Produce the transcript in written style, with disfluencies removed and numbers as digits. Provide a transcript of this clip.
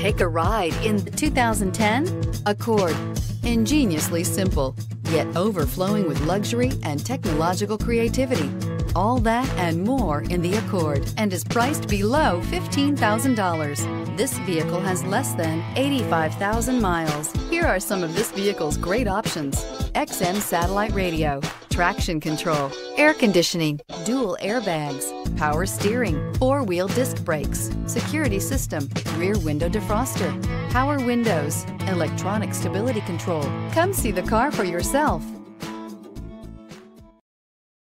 Take a ride in the 2010 Accord. Ingeniously simple, yet overflowing with luxury and technological creativity. All that and more in the Accord, and is priced below $15,000. This vehicle has less than 85,000 miles. Here are some of this vehicle's great options: XM satellite radio, traction control, air conditioning, dual airbags, power steering, four-wheel disc brakes, security system, rear window defroster, power windows, electronic stability control. Come see the car for yourself.